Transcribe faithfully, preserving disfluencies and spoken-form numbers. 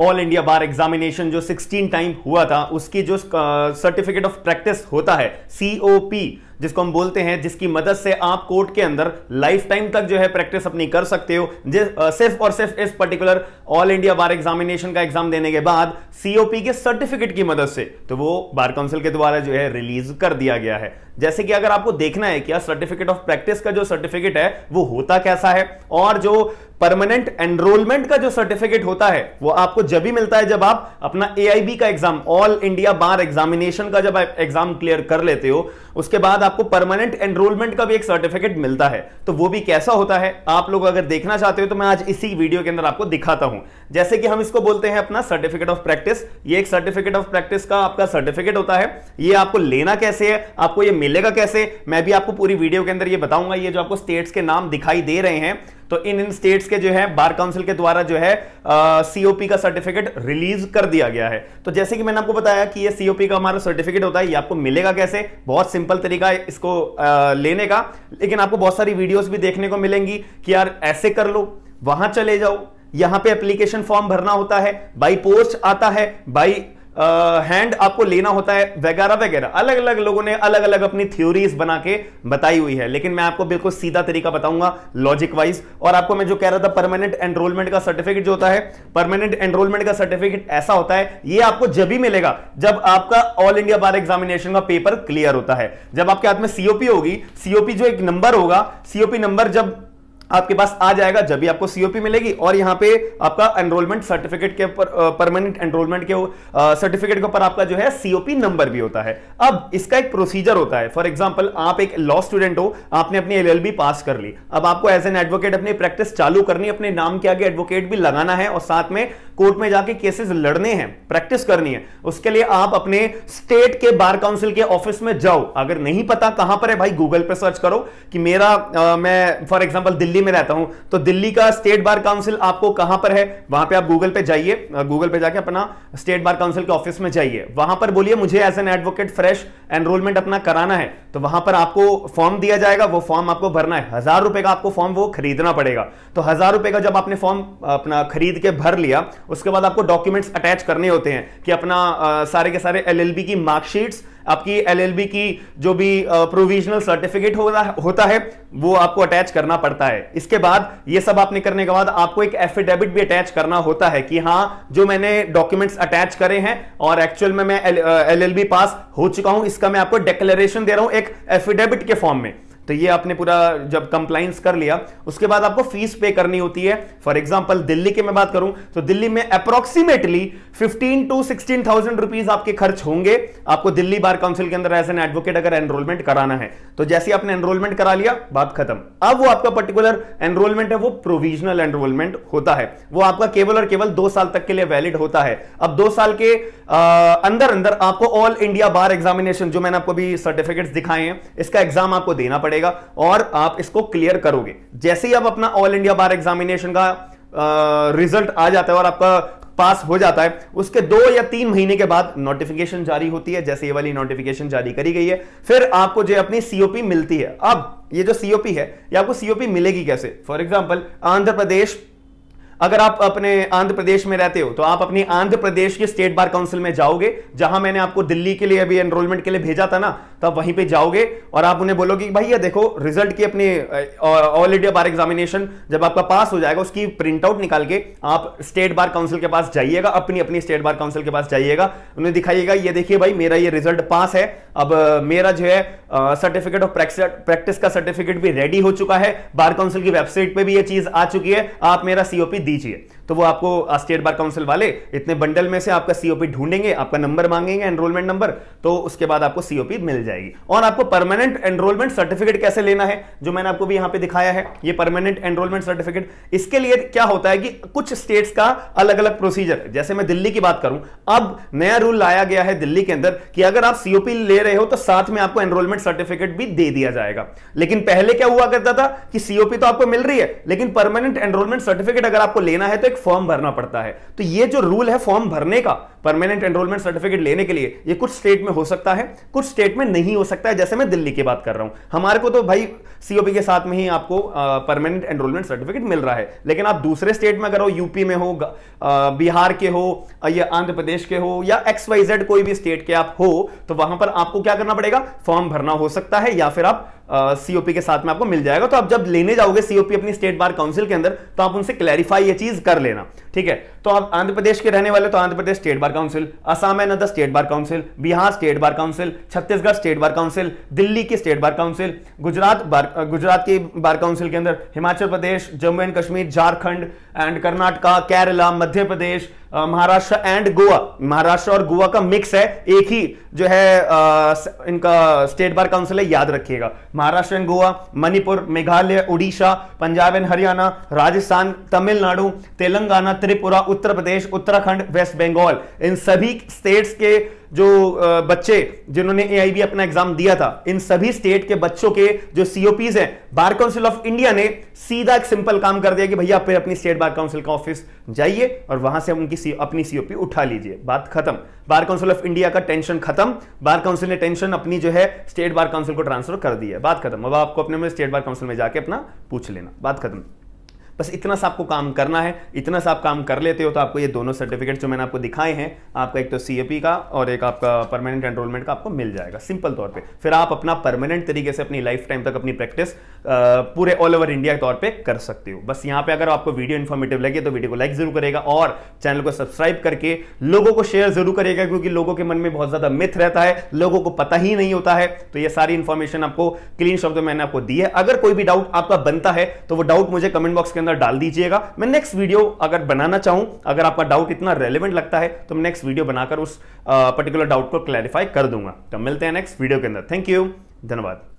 All India bar examination जो सोलह time हुआ था उसकी जो सर्टिफिकेट ऑफ प्रैक्टिस होता है सी ओ पी जिसको हम बोलते हैं, जिसकी मदद से आप कोर्ट के अंदर लाइफ टाइम तक जो है प्रैक्टिस अपनी कर सकते हो। आ, सिर्फ और सिर्फ इस particular all India bar examination का एग्जाम देने के बाद सी ओ पी के सर्टिफिकेट की मदद से तो वो बार काउंसिल के द्वारा जो है रिलीज कर दिया गया है। जैसे कि अगर आपको देखना है कि सर्टिफिकेट ऑफ प्रैक्टिस का जो सर्टिफिकेट है वो होता कैसा है और जो परमानेंट एनरोलमेंट का जो सर्टिफिकेट होता है वो आपको जब भी मिलता है जब आप अपना ए आई बी का exam all India bar examination का जब आप एग्जाम क्लियर कर लेते हो, उसके बाद आपको परमानेंट एनरोलमेंट का भी एक सर्टिफिकेट मिलता है। तो वो भी कैसा होता है आप लोग अगर देखना चाहते हो तो मैं आज इसी वीडियो के अंदर आपको दिखाता हूं। जैसे कि हम इसको बोलते हैं अपना सर्टिफिकेट ऑफ प्रैक्टिस। ये एक सर्टिफिकेट ऑफ प्रैक्टिस का आपका सर्टिफिकेट होता है। ये आपको लेना कैसे है, आपको ये मिलेगा कैसे, मैं भी आपको पूरी वीडियो के अंदर ये बताऊंगा। ये जो आपको स्टेट्स के नाम दिखाई दे रहे हैं तो इन इन स्टेट्स के जो है बार काउंसिल के द्वारा जो है सीओपी का सर्टिफिकेट रिलीज कर दिया गया है। तो जैसे कि मैंने आपको बताया कि ये सीओपी का हमारा सर्टिफिकेट होता है। ये आपको मिलेगा कैसे, बहुत सिंपल तरीका है इसको आ, लेने का, लेकिन आपको बहुत सारी वीडियोस भी देखने को मिलेंगी कि यार ऐसे कर लो, वहां चले जाओ, यहां पे एप्लीकेशन फॉर्म भरना होता है, बाई पोस्ट आता है, बाई हैंड uh, आपको लेना होता है वगैरह वगैरह। अलग अलग लोगों ने अलग अलग अपनी थ्योरीज बना के बताई हुई है, लेकिन मैं आपको बिल्कुल सीधा तरीका बताऊंगा लॉजिक वाइज। और आपको मैं जो कह रहा था परमानेंट एनरोलमेंट का सर्टिफिकेट जो होता है, परमानेंट एनरोलमेंट का सर्टिफिकेट ऐसा होता है ये आपको जब भी मिलेगा जब आपका ऑल इंडिया बार एग्जामिनेशन का पेपर क्लियर होता है, जब आपके हाथ में सीओपी होगी। सीओपी जो एक नंबर होगा, सीओपी नंबर जब आपके पास आ जाएगा जब भी आपको सीओपी मिलेगी। और यहाँ पे आपका एनरोलमेंट सर्टिफिकेट के ऊपर, परमानेंट एनरोलमेंट के सर्टिफिकेट के ऊपर आपका जो है सीओपी नंबर भी होता है। अब इसका एक प्रोसीजर होता है। फॉर एग्जांपल आप एक लॉ स्टूडेंट हो, आपने अपनी एल एल बी पास कर ली, अब आपको एज एन एडवोकेट अपनी प्रैक्टिस चालू करनी, अपने नाम के आगे एडवोकेट भी लगाना है और साथ में कोर्ट में जाके केसेस लड़ने हैं, प्रैक्टिस करनी है। उसके लिए आप अपने स्टेट के बार काउंसिल के ऑफिस में जाओ। अगर नहीं पता कहां पर है भाई, गूगल पे सर्च करो कि मेरा आ, मैं फॉर एग्जांपल दिल्ली में रहता हूं तो दिल्ली का स्टेट बार काउंसिल आपको कहां पर है, वहां पे आप गूगल पे जाइए। गूगल पे जाके अपना स्टेट बार काउंसिल के ऑफिस में जाइए, वहां पर बोलिए मुझे as an advocate fresh enrolment अपना कराना है। तो वहां पर आपको फॉर्म दिया जाएगा, वो फॉर्म आपको भरना है। हजार रुपए का आपको फॉर्म वो खरीदना पड़ेगा। तो हजार रुपए का जब आपने फॉर्म अपना खरीद के भर लिया, उसके बाद आपको डॉक्यूमेंट्स अटैच करने होते हैं कि अपना आ, सारे के सारे एल एल बी की मार्कशीट्स, आपकी एल एल बी की जो भी प्रोविजनल सर्टिफिकेट होता है वो आपको अटैच करना पड़ता है। इसके बाद ये सब आपने करने के बाद आपको एक एफिडेविट भी अटैच करना होता है कि हाँ जो मैंने डॉक्यूमेंट्स अटैच करे हैं और एक्चुअल में मैं एल एल बी पास हो चुका हूं, इसका मैं आपको डिक्लेरेशन दे रहा हूं एक एफिडेविट के फॉर्म में। तो ये आपने पूरा जब कंप्लाइंस कर लिया उसके बाद आपको फीस पे करनी होती है। फॉर एग्जांपल दिल्ली की मैं बात करूं तो दिल्ली में अप्रोक्सीमेटली पंद्रह टू सोलह हज़ार रुपीस आपके खर्च होंगे। आपको दिल्ली बार काउंसिल के अंदर एज एन एडवोकेट अगर एनरोलमेंट कराना है तो जैसे आपने एनरोलमेंट करा लिया, बात खत्म। अब वो आपका पर्टिकुलर एनरोलमेंट है वो प्रोविजनल एनरोलमेंट होता है, वो आपका केवल और केवल दो साल तक के लिए वैलिड होता है। अब दो साल के आ, अंदर अंदर आपको ऑल इंडिया बार एग्जामिनेशन जो मैंने आपको भी सर्टिफिकेट्स दिखाए हैं इसका एग्जाम आपको देना पड़ेगा और आप इसको क्लियर करोगे। जैसे ही आप अपना ऑल इंडिया बार एग्जामिनेशन का आ, रिजल्ट आ जाता है और आपका पास हो जाता है, उसके दो या तीन महीने के बाद नोटिफिकेशन जारी होती है, जैसे ये वाली नोटिफिकेशन जारी करी गई है। फिर आपको जो अपनी सीओपी मिलती है। अब ये जो सीओपी है ये आपको सीओपी मिलेगी कैसे, फॉर एग्जाम्पल आंध्र प्रदेश, अगर आप अपने आंध्र प्रदेश में रहते हो तो आप अपनी आंध्र प्रदेश के स्टेट बार काउंसिल में जाओगे, जहां मैंने आपको दिल्ली के लिए अभी एनरोलमेंट के लिए भेजा था ना, तब वहीं पे जाओगे और आप उन्हें बोलोगे कि भैया देखो रिजल्ट की अपने ऑल इंडिया बार एग्जामिनेशन जब आपका पास हो जाएगा उसकी प्रिंट आउट निकाल के आप स्टेट बार काउंसिल के पास जाइएगा, अपनी अपनी स्टेट बार काउंसिल के पास जाइएगा, उन्हें दिखाइएगा ये देखिए भाई मेरा ये रिजल्ट पास है, अब मेरा जो है सर्टिफिकेट ऑफ प्रैक्टिस का सर्टिफिकेट भी रेडी हो चुका है, बार काउंसिल की वेबसाइट पर भी ये चीज आ चुकी है, आप मेरा सीओपी दीजिए। तो वो आपको स्टेट बार काउंसिल वाले इतने बंडल में से आपका सीओपी ढूंढेंगे, आपका नंबर मांगेंगे एनरोलमेंट नंबर, तो उसके बाद आपको सीओपी मिल जाएगी। और आपको परमानेंट एनरोलमेंट सर्टिफिकेट कैसे लेना है जो मैंने आपको भी यहां पे दिखाया है, ये परमानेंट एनरोलमेंट सर्टिफिकेट। इसके लिए क्या होता है कि कुछ स्टेट्स का अलग अलग प्रोसीजर है। जैसे मैं दिल्ली की बात करूं, अब नया रूल लाया गया है दिल्ली के अंदर कि अगर आप सीओपी ले रहे हो तो साथ में आपको एनरोलमेंट सर्टिफिकेट भी दे दिया जाएगा। लेकिन पहले क्या हुआ करता था कि सीओपी तो आपको मिल रही है लेकिन परमानेंट एनरोलमेंट सर्टिफिकेट अगर आपको लेना है तो फॉर्म भरना पड़ता है। तो ये जो रूल है फॉर्म भरने का परमानेंट एनरोलमेंट सर्टिफिकेट लेने के लिए, ये कुछ स्टेट में हो सकता है, कुछ स्टेट में नहीं हो सकता है। जैसे मैं दिल्ली की बात कर रहा हूं, हमारे को तो भाई सीओपी के साथ में ही आपको परमानेंट एनरोलमेंट सर्टिफिकेट मिल रहा है, लेकिन आप दूसरे स्टेट में अगर हो, यूपी में हो, आ, बिहार के हो या आंध्र प्रदेश के हो या एक्स वाई जेड कोई भी स्टेट के आप हो, तो वहां पर आपको क्या करना पड़ेगा, फॉर्म भरना हो सकता है या फिर आप सीओपी uh, के साथ में आपको मिल जाएगा। तो आप जब लेने जाओगे सीओपी अपनी स्टेट बार काउंसिल के अंदर, तो आप उनसे क्लैरिफाई ये चीज कर लेना, ठीक है। तो आप आंध्र प्रदेश के रहने वाले तो Andhra Pradesh state bar council, Assam and other state bar council, Bihar state bar council, Chhattisgarh state bar council, Delhi की state bar council, Gujarat bar Gujarat की बार काउंसिल के अंदर, Himachal Pradesh, Jammu and Kashmir, Jharkhand and Karnataka, Kerala, Madhya Pradesh, Maharashtra and Goa. Maharashtra और गोवा का मिक्स है, एक ही जो है आ, इनका स्टेट बार काउंसिल है, याद रखिएगा। Maharashtra and Goa, Manipur, Meghalaya, Orissa, Punjab and Haryana, Rajasthan, Tamil Nadu, Telangana, Tripura, Uttar Pradesh, Uttarakhand, waste Bengal, इन सभी स्टेट्स के जो बच्चे जिन्होंने एआईबी अपना एग्जाम दिया था, इन सभी स्टेट के बच्चों के जो सीओपीज हैं, बार काउंसिल ऑफ इंडिया ने सीधा एक सिंपल काम कर दिया कि भैया आप अपनी स्टेट बार काउंसिल का ऑफिस जाइए और वहां से उनकी अपनी सीओपी उठा लीजिए, बात खत्म। बार काउंसिल ऑफ इंडिया का टेंशन खत्म, बार काउंसिल ने टेंशन अपनी जो है स्टेट बार काउंसिल को ट्रांसफर कर दी है, बात खत्म। अब आपको अपने में स्टेट बार काउंसिल में जाके अपना पूछ लेना, बात खत्म। बस इतना सा आपको काम करना है, इतना सा आप काम कर लेते हो तो आपको ये दोनों सर्टिफिकेट जो मैंने आपको दिखाए हैं, आपका एक तो सीएपी का और एक आपका परमानेंट एनरोलमेंट का आपको मिल जाएगा सिंपल तौर पे। फिर आप अपना परमानेंट तरीके से अपनी लाइफ टाइम तक अपनी प्रैक्टिस पूरे ऑल ओवर इंडिया के तौर पे कर सकते हो। बस यहाँ पे अगर आपको वीडियो इन्फॉर्मेटिव लगे तो वीडियो को लाइक जरूर करेगा और चैनल को सब्सक्राइब करके लोगों को शेयर जरूर करेगा, क्योंकि लोगों के मन में बहुत ज्यादा मिथ रहता है, लोगों को पता ही नहीं होता है। तो यह सारी इंफॉर्मेशन आपको क्लीन शब्द मैंने आपको दी है। अगर कोई भी डाउट आपका बनता है तो वो डाउट मुझे कमेंट बॉक्स के डाल दीजिएगा, मैं नेक्स्ट वीडियो अगर बनाना चाहूं, अगर आपका डाउट इतना रेलेवेंट लगता है तो मैं नेक्स्ट वीडियो बनाकर उस पर्टिकुलर डाउट को क्लैरिफाई कर दूंगा। तो मिलते हैं नेक्स्ट वीडियो के अंदर। थैंक यू, धन्यवाद।